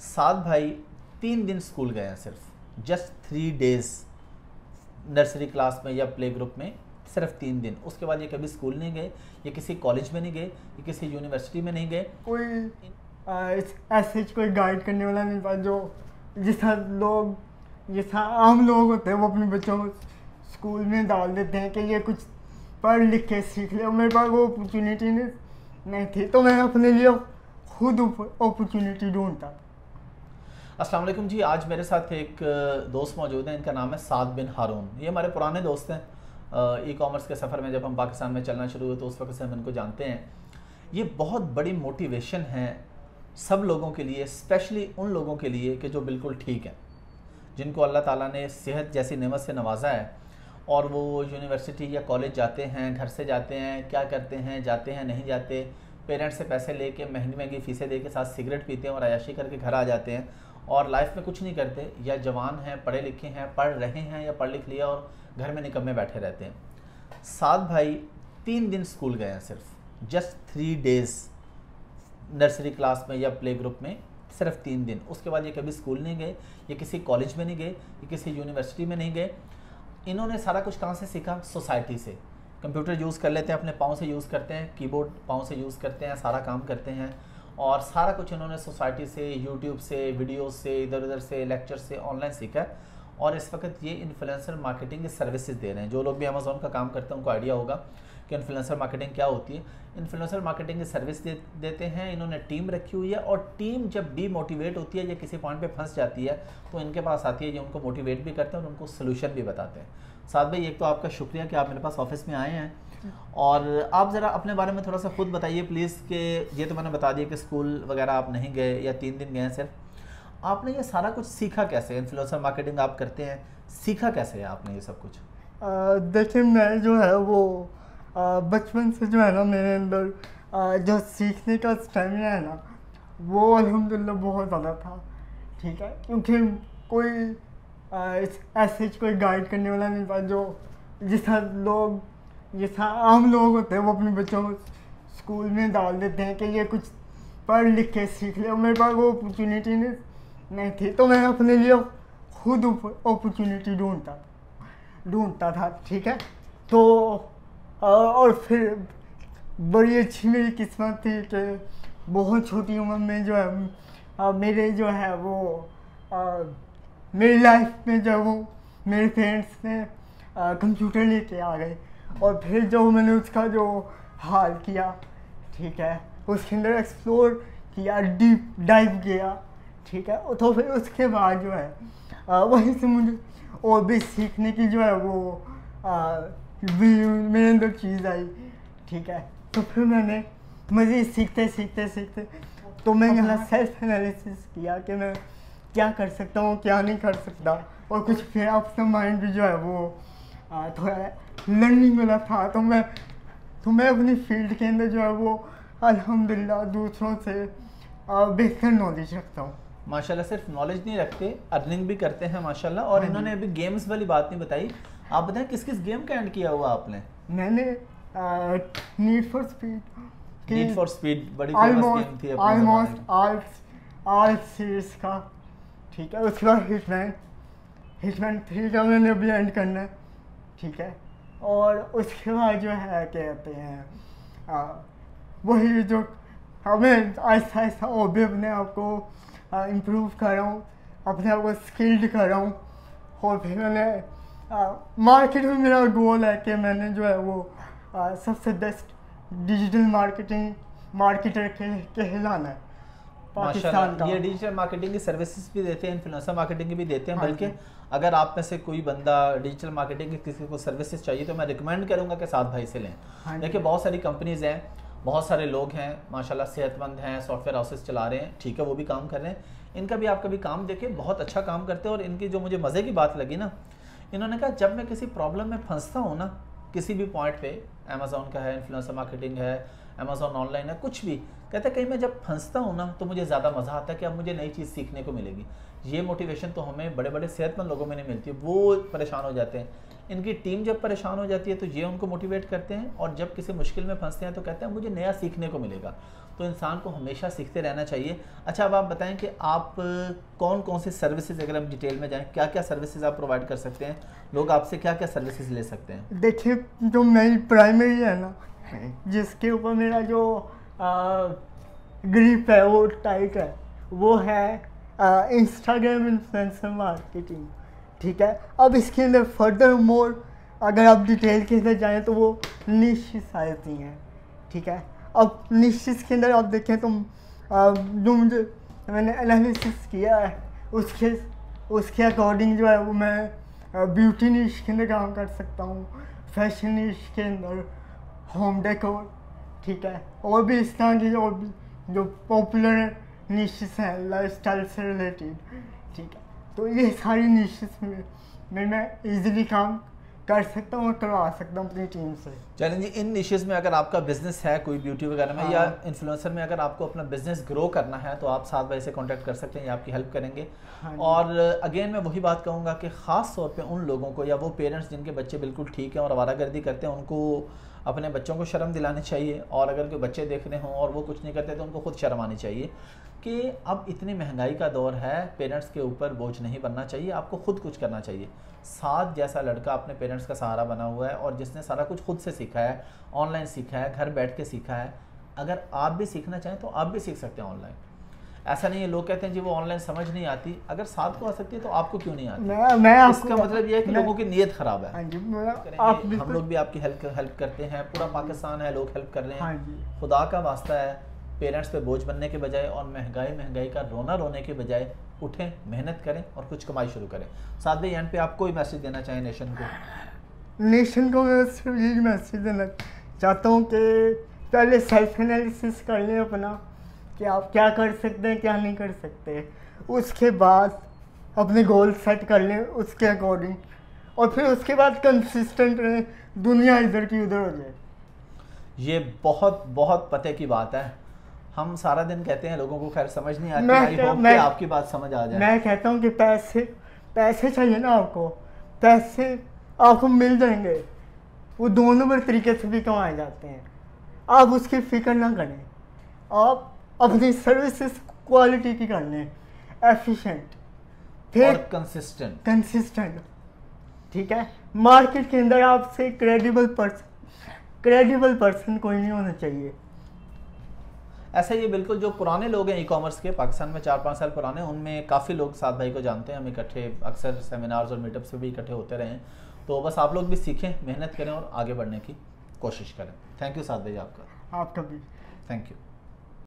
साद भाई 3 दिन स्कूल गया, सिर्फ जस्ट 3 डेज़ नर्सरी क्लास में या प्ले ग्रुप में, सिर्फ 3 दिन। उसके बाद ये कभी स्कूल नहीं गए, ये किसी कॉलेज में नहीं गए, ये किसी यूनिवर्सिटी में नहीं गए। कोई ऐसे कोई गाइड करने वाला नहीं था, जो जिस लोग जिस आम लोग होते हैं वो अपने बच्चों को स्कूल में डाल देते हैं कि ये कुछ पढ़ लिख के सीख ले। मेरे पास वो अपॉर्चुनिटी नहीं थी, तो मैं अपने लिए खुद अपॉर्चुनिटी ढूंढता। अस्सलाम वालेकुम जी, आज मेरे साथ एक दोस्त मौजूद हैं, इनका नाम है साद बिन हारून। ये हमारे पुराने दोस्त हैं। ई कॉमर्स के सफ़र में जब हम पाकिस्तान में चलना शुरू हुए तो उस वक्त से हम इनको जानते हैं। ये बहुत बड़ी मोटिवेशन है सब लोगों के लिए, स्पेशली उन लोगों के लिए कि जो बिल्कुल ठीक हैं, जिनको अल्लाह ताला ने सेहत जैसी नेमत से नवाजा है और वो यूनिवर्सिटी या कॉलेज जाते हैं, घर से जाते हैं, क्या करते हैं, जाते हैं नहीं जाते, पेरेंट्स से पैसे लेके महंगी महंगी फ़ीसें दे के साथ सिगरेट पीते हैं और अयाशी करके घर आ जाते हैं और लाइफ में कुछ नहीं करते, या जवान हैं, पढ़े लिखे हैं, पढ़ रहे हैं या पढ़ लिख लिया और घर में निकम्मे बैठे रहते हैं। साद भाई 3 दिन स्कूल गए हैं, सिर्फ जस्ट 3 डेज़ नर्सरी क्लास में या प्ले ग्रुप में, सिर्फ 3 दिन। उसके बाद ये कभी स्कूल नहीं गए, ये किसी कॉलेज में नहीं गए, ये किसी यूनिवर्सिटी में नहीं गए। इन्होंने सारा कुछ कहाँ से सीखा? सोसाइटी से। कंप्यूटर यूज़ कर लेते हैं, अपने पाँव से यूज़ करते हैं, कीबोर्ड पाँव से यूज़ करते हैं, सारा काम करते हैं और सारा कुछ इन्होंने सोसाइटी से, यूट्यूब से, वीडियो से, इधर उधर से, लेक्चर से, ऑनलाइन सीखा। और इस वक्त ये इन्फ्लुएंसर मार्केटिंग की सर्विसेज दे रहे हैं। जो लोग भी अमेज़न का काम करते हैं उनको आइडिया होगा कि इन्फ्लुएंसर मार्केटिंग क्या होती है। इन्फ्लुएंसर मार्केटिंग की सर्विस देते हैं। इन्होंने टीम रखी हुई है और टीम जब डीमोटिवेट होती है या किसी पॉइंट पे फंस जाती है तो इनके पास आती है, ये उनको मोटिवेट भी करते हैं और उनको सोल्यूशन भी बताते हैं। साथ भाई, एक तो आपका शुक्रिया कि आप मेरे पास ऑफिस में आए हैं और आप ज़रा अपने बारे में थोड़ा सा खुद बताइए प्लीज़ कि ये तो मैंने बता दिया कि स्कूल वगैरह आप नहीं गए या 3 दिन गए हैं सिर्फ, आपने ये सारा कुछ सीखा कैसे? इन्फ्लुएंसर मार्केटिंग आप करते हैं, सीखा कैसे है आपने ये सब कुछ? देखिए, मैं जो है वो बचपन से जो है ना मेरे अंदर जो सीखने का स्टेमिना है ना वो अल्हम्दुलिल्लाह बहुत ज़्यादा था, ठीक है, क्योंकि कोई ऐसे कोई गाइड करने वाला नहीं था, जो जिस लोग जिस आम लोग होते हैं वो अपने बच्चों को स्कूल में डाल देते हैं कि ये कुछ पढ़ लिख के सीख ले। मेरे पास वो अपॉर्चुनिटी नहीं थी, तो मैं अपने लिए खुद अपॉर्चुनिटी ढूंढता था, ठीक है। तो और फिर बड़ी अच्छी मेरी किस्मत थी कि बहुत छोटी उम्र में जो है मेरे जो है वो मेरी लाइफ में जो है वो मेरे पेरेंट्स ने कंप्यूटर लेके आ गए और फिर जो मैंने उसका जो हाल किया, ठीक है, उसके अंदर एक्सप्लोर किया, डीप डाइव किया, ठीक है। तो फिर उसके बाद जो है वहीं से मुझे और भी सीखने की जो है वो मेरे अंदर चीज़ आई, ठीक है। तो फिर मैंने मज़ीद सीखते तो मैं यहाँ सेल्फ एनालिसिस किया कि मैं क्या कर सकता हूँ, क्या नहीं कर सकता, और कुछ फिर अपना माइंड भी जो है वो थोड़ा लर्निंग वाला था, तो मैं अपनी फील्ड के अंदर जो है वो अल्हम्दुलिल्लाह दूसरों से बेहतर नॉलेज रखता हूँ। माशाल्लाह, सिर्फ नॉलेज नहीं रखते, अर्निंग भी करते हैं माशाल्लाह। और इन्होंने अभी गेम्स वाली बात नहीं बताई, आप बताएं किस किस गेम का एंड किया हुआ आपने? मैंने नीड फॉर स्पीड बड़ी फेमस गेम थी, ऑल सीरीज का, ठीक है। उसके बाद हिटमैन 3 का मैंने अभी एंड करना है, ठीक है। और उसके बाद जो है क्या कहते हैं वही जो हमें आहिस्ता आहिस्ता और भी अपने आप को इम्प्रूव कर रहा हूँ, अपने आप को स्किल्ड कर रहा हूँ। और फिर मैंने मार्केट में मेरा गोल है कि मैंने जो है वो सबसे बेस्ट डिजिटल मार्केटर कहलाना है पाकिस्तान का। ये डिजिटल मार्केटिंग की सर्विसेज भी देते हैं, इन्फ्लुएंसर मार्केटिंग भी देते हैं, बल्कि अगर आप में से कोई बंदा डिजिटल मार्केटिंग की किसी को सर्विसेज चाहिए तो मैं रिकमेंड करूँगा कि साथ भाई से लें। देखिए, बहुत सारी कंपनीज़ हैं, बहुत सारे लोग हैं माशाल्लाह, सेहतमंद हैं, सॉफ्टवेयर हाउसेस चला रहे हैं, ठीक है, वो भी काम कर रहे हैं। इनका भी आपका भी काम देखें, बहुत अच्छा काम करते हैं। और इनकी जो मुझे मज़े की बात लगी ना, इन्होंने कहा जब मैं किसी प्रॉब्लम में फंसता हूँ ना, किसी भी पॉइंट पे, अमेज़न का है, इन्फ्लुएंसर मार्केटिंग है, अमेज़न ऑनलाइन है, कुछ भी, कहते हैं कहीं मैं जब फंसता हूँ ना तो मुझे ज़्यादा मज़ा आता है कि अब मुझे नई चीज़ सीखने को मिलेगी। ये मोटिवेशन तो हमें बड़े बड़े सेहतमंद लोगों में नहीं मिलती, वो परेशान हो जाते हैं। इनकी टीम जब परेशान हो जाती है तो ये उनको मोटिवेट करते हैं, और जब किसी मुश्किल में फंसते हैं तो कहते हैं मुझे नया सीखने को मिलेगा। तो इंसान को हमेशा सीखते रहना चाहिए। अच्छा, अब आप बताएं कि आप कौन कौन से सर्विसेज, अगर हम डिटेल में जाएं, क्या क्या सर्विसेज आप प्रोवाइड कर सकते हैं, लोग आपसे क्या क्या सर्विसेज ले सकते हैं? देखिए, जो मेरी प्राइमरी है ना, जिसके ऊपर मेरा जो ग्रिप है वो टाइट है, वो है इंस्टाग्राम इन्फ्लुएंसर मार्केटिंग, ठीक है। अब इसके अंदर फर्दर मोर अगर आप डिटेल के अंदर जाएँ तो वो निश्चित आ जाती हैं, ठीक है। अब निश्चित के अंदर आप देखें तो जो मुझे मैंने एनालिसिस किया है उसके अकॉर्डिंग जो है वो मैं ब्यूटी निश के अंदर काम कर सकता हूँ, फैशन निश के अंदर, होम डेकोर, ठीक है, और भी इस तरह की जो पॉपुलर निशेस हैं लाइफ स्टाइल से रिलेटेड, ठीक है। तो ये सारी निशेस में मैं इजीली काम कर सकता हूँ और करवा सकता हूँ अपनी टीम से। चलें जी, इन निशेस में अगर आपका बिजनेस है कोई ब्यूटी वगैरह में, हाँ, या इन्फ्लुएंसर में अगर आपको अपना बिजनेस ग्रो करना है तो आप साथ भाई से कॉन्टैक्ट कर सकते हैं, ये आपकी हेल्प करेंगे। हाँ, और अगेन मैं वही बात कहूँगा कि ख़ास तौर पे उन लोगों को, या वो पेरेंट्स जिनके बच्चे बिल्कुल ठीक हैं और आवारागर्दी करते हैं, उनको अपने बच्चों को शर्म दिलानी चाहिए। और अगर कोई बच्चे देख रहे हों और वो कुछ नहीं करते तो उनको खुद शर्म आनी चाहिए कि अब इतनी महंगाई का दौर है, पेरेंट्स के ऊपर बोझ नहीं बनना चाहिए, आपको खुद कुछ करना चाहिए। साद जैसा लड़का अपने पेरेंट्स का सहारा बना हुआ है और जिसने सारा कुछ खुद से सीखा है, ऑनलाइन सीखा है, घर बैठ के सीखा है, अगर आप भी सीखना चाहें तो आप भी सीख सकते हैं ऑनलाइन। ऐसा नहीं है, लोग कहते हैं जी वो ऑनलाइन समझ नहीं आती, अगर साथ को आ सकती है तो आपको क्यों नहीं आती? मैं इसका मतलब ये है कि लोगों की नीयत ख़राब है। हम लोग भी आपकी हेल्प करते हैं, पूरा पाकिस्तान है, लोग हेल्प कर रहे हैं। खुदा का वास्ता है, पेरेंट्स पे बोझ बनने के बजाय और महंगाई का रोने के बजाय उठें, मेहनत करें और कुछ कमाई शुरू करें। साथ भाई, एंड पे आप कोई मैसेज देना चाहें नेशन को? मैं सिर्फ यही मैसेज देना चाहता हूँ कि पहले सेल्फ एनालिसिस कर लें अपना, कि आप क्या कर सकते हैं क्या नहीं कर सकते, उसके बाद अपने गोल सेट कर लें उसके अकॉर्डिंग, और फिर उसके बाद कंसिस्टेंट रहें, दुनिया इधर की उधर हो जाए। ये बहुत बहुत पते की बात है, हम सारा दिन कहते हैं लोगों को, खैर समझ नहीं आती। आई होप कि आपकी बात समझ आ जाए। मैं कहता हूँ कि पैसे चाहिए ना आपको, पैसे आपको मिल जाएंगे, वो दो नंबर तरीके से भी कमाए जाते हैं, आप उसकी फिक्र ना करें, आप अपनी सर्विसेज क्वालिटी की कर लें, एफिशिएंट, फिर कंसिस्टेंट, ठीक है। मार्केट के अंदर आपसे क्रेडिबल पर्सन कोई नहीं होना चाहिए। ऐसा ये बिल्कुल जो पुराने लोग हैं ई कॉमर्स के, पाकिस्तान में 4-5 साल पुराने, उनमें काफ़ी लोग साथ भाई को जानते हैं, हम इकट्ठे अक्सर सेमिनार्स और मीटअप से भी इकट्ठे होते रहे हैं। तो बस आप लोग भी सीखें, मेहनत करें और आगे बढ़ने की कोशिश करें। थैंक यू साथ भाई, आपका भी थैंक यू।